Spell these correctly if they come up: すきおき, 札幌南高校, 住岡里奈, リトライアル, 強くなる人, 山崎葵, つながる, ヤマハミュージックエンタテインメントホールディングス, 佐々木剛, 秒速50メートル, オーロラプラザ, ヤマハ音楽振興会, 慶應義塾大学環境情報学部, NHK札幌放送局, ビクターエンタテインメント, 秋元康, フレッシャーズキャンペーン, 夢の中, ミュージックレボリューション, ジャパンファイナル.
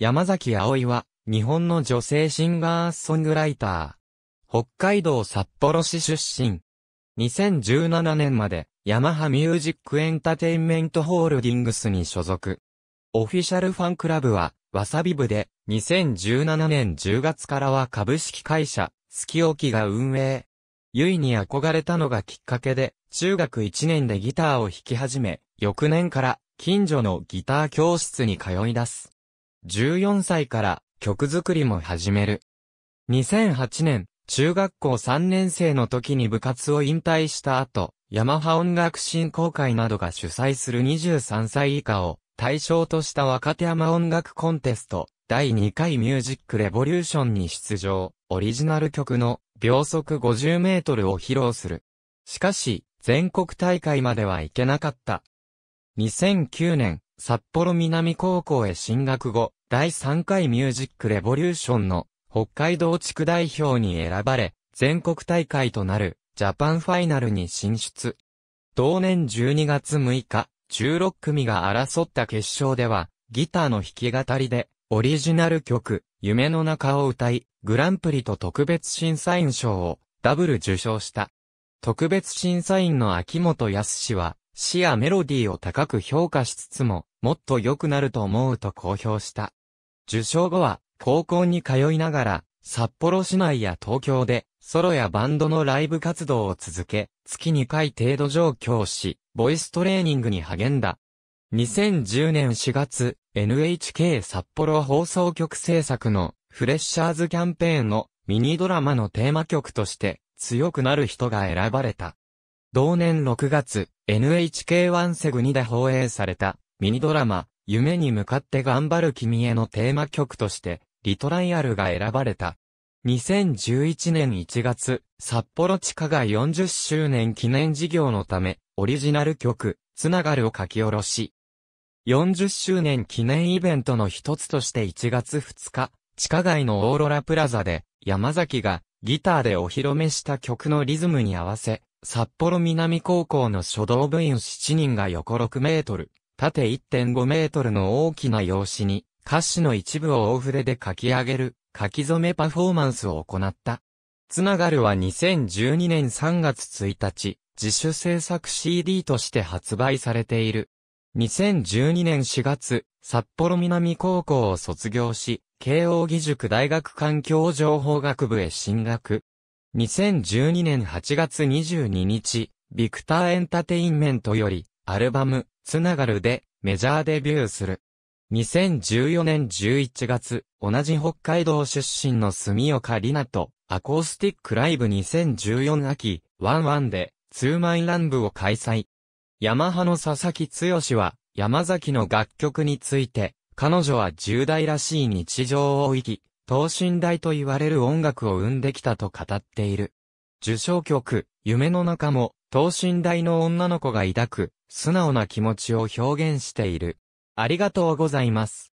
山崎葵は、日本の女性シンガーソングライター。北海道札幌市出身。2017年まで、ヤマハミュージックエンタテインメントホールディングスに所属。オフィシャルファンクラブは、わさび部で、2017年10月からは株式会社、すきおきが運営。ゆいに憧れたのがきっかけで、中学1年でギターを弾き始め、翌年から、近所のギター教室に通い出す。14歳から、曲作りも始める。2008年、中学校3年生の時に部活を引退した後、ヤマハ音楽振興会などが主催する23歳以下を対象とした若手ヤマ音楽コンテスト第2回ミュージックレボリューションに出場、オリジナル曲の秒速50メートルを披露する。しかし、全国大会までは行けなかった。2009年、札幌南高校へ進学後、第3回ミュージックレボリューションの北海道地区代表に選ばれ、全国大会となるジャパンファイナルに進出。同年12月6日、16組が争った決勝では、ギターの弾き語りで、オリジナル曲、夢の中を歌い、グランプリと特別審査員賞をダブル受賞した。特別審査員の秋元康は、詩やメロディーを高く評価しつつも、もっと良くなると思うと公表した。受賞後は、高校に通いながら、札幌市内や東京で、ソロやバンドのライブ活動を続け、月2回程度上京し、ボイストレーニングに励んだ。2010年4月、NHK 札幌放送局制作のフレッシャーズキャンペーンのミニドラマのテーマ曲として、強くなる人が選ばれた。同年6月、NHK1 セグ2で放映されたミニドラマ、夢に向かって頑張る君へのテーマ曲として、リトライアルが選ばれた。2011年1月、札幌地下街40周年記念事業のため、オリジナル曲、つながるを書き下ろし、40周年記念イベントの一つとして1月2日、地下街のオーロラプラザで、山崎がギターでお披露目した曲のリズムに合わせ、札幌南高校の書道部員7人が横6メートル。縦 1.5 メートルの大きな用紙に歌詞の一部を大筆で書き上げる書き初めパフォーマンスを行った。つながるは2012年3月1日、自主制作 CD として発売されている。2012年4月、札幌南高校を卒業し、慶應義塾大学環境情報学部へ進学。2012年8月22日、ビクターエンタテインメントより、アルバム、つながるでメジャーデビューする。2014年11月、同じ北海道出身の住岡里奈とアコースティックライブ2014秋、ワンワンでツーマンランブを開催。ヤマハの佐々木剛は山崎の楽曲について、彼女は10代らしい日常を生き、等身大と言われる音楽を生んできたと語っている。受賞曲、夢の中も、等身大の女の子が抱く、素直な気持ちを表現している。ありがとうございます。